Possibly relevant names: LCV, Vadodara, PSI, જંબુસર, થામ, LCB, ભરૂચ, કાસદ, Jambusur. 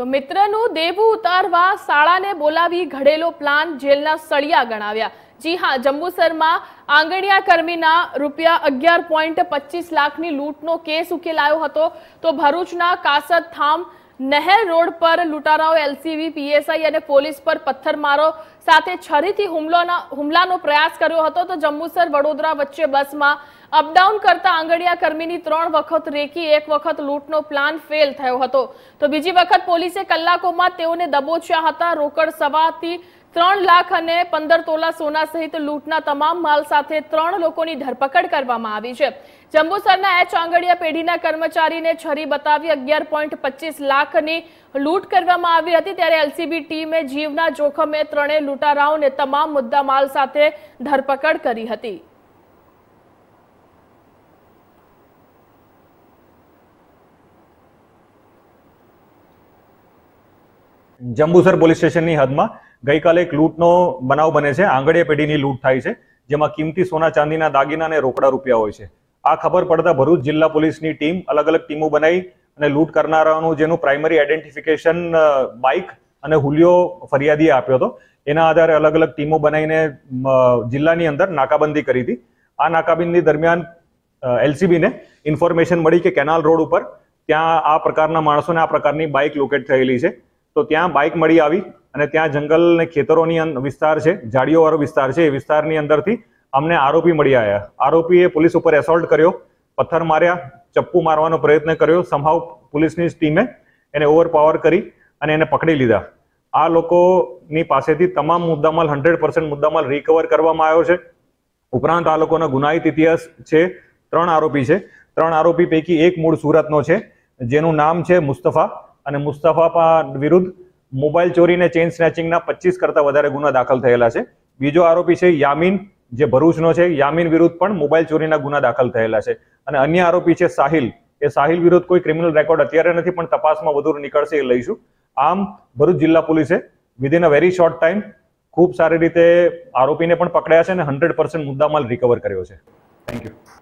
તો મિત્રનું દેવું ઉતારવા શાળાને બોલાવી ઘડેલો પ્લાન જેલના સળિયા ગણાવ્યા। જી હા, જંબુસરમાં આંગણિયા કર્મીના ₹11.25 લાખની લૂંટનો કેસ ઉકેલાયો હતો। તો ભરૂચના કાસદ થામ नहर रोड पर लूटाराओ LCV PSI और पुलिस पर पत्थरमारो साथे छरीथी हुमलानो प्रयास कर्यो हतो। तो जंबूसर वडोदरा वच्चे बस में अपडाउन करता आंगणिया कर्मीनी 3 वखत रेकी 1 वखत लूंटनो प्लान फेल थयो हतो। तो बीजी वखत पोलीसे कलाकोमां तेओने दबोच्या हता। रोकड़ 3 लाख अने 15 तोला सोना सहित लूंटना तमाम माल साथे 3 लोकोनी धरपकड़ करवामां आवी छे। जंबूसरना एच आंगणिया पेढ़ीना कर्मचारीने छरी बतावी 11.25 लाखनी लूंट करवामां आवी हती। त्यारे LCB टीमे जीवना जोखमे 3 लूंटाराओने तमाम मुद्दा माल साथे धरपकड़ करी हती। जंबूसर पोलीस स्टेशननी हदमां गई काले एक लूंटनो बनाव बने छे। आंगणिया पेढ़ीनी लूंट थाय छे, जेमां कीमती सोना चांदीना दागीना ने रोकड़ा रूपिया होय छे। आ खबर पड़ता भरूच जिला पोलीसनी टीम अलग अलग टीमों बनाई अने लूंट करनाराओनु जेनु प्राइमरी आइडेंटिफिकेशन बाइक अने हुलियो फरियादीए आप्यो हतो। एना आधारे अलग अलग टीमों बनाईने जिल्लानी अंदर नाकाबंदी करी हती। आ नाकाबंदी दरमियान LCB ने इन्फॉर्मेशन मळी के केनाल रोड पर त्यां आ प्रकारना माणसोने आ प्रकारनी बाइक लोकेट थयेली छे। तो त्यां बाइक मळी आवी अने त्यां जंगल ने खेतरोनी विस्तार छे, झाड़ीओ वाळो विस्तार छे। ए विस्तारनी अंदरथी अमने आरोपी मळी आव्या। आरोपीए पुलिस उपर एसोल्ट कर्यो, पत्थर मार्या, चप्पू मारवानो प्रयत्न कर्यो। समहाउ पुलिसनी टीमे एने ओवरपावर करी अने एने पकड़ी लीधा। आ लोकोनी पासेथी तमाम मुद्दामाल 100% मुद्दामाल रिकवर करवामां आव्यो छे। उपरांत आ लोकोनो गुनाहित इतिहास छे। 3 आरोपी छे। 3 आरोपी पैकी एक मूळ सूरतनो छे, जेनुं नाम छे मुस्तफा। अने मुस्तफा विरुद्ध मोबाइल चोरी ने चेन स्नेचिंग 25 करता वधारे गुना दाखल थयेला छे। बीजो आरोपी छे यामीन, जे भरूचनो छे। यामीन विरुद्ध पण मोबाइल चोरीना गुना दाखल थयेला छे। अने अन्य आरोपी छे साहिल। ए साहिल विरुद्ध कोई क्रिमिनल रेकॉर्ड अत्यारे नथी, पण तपासमां वधु निकळशे ए लईशुं। आम भरूच जिल्ला पोलीसे within a very short time खूब सारी रीते आरोपीने पण पकड्या छे अने 100% मुद्दामाल रिकवर कर्यो छे। Thank you.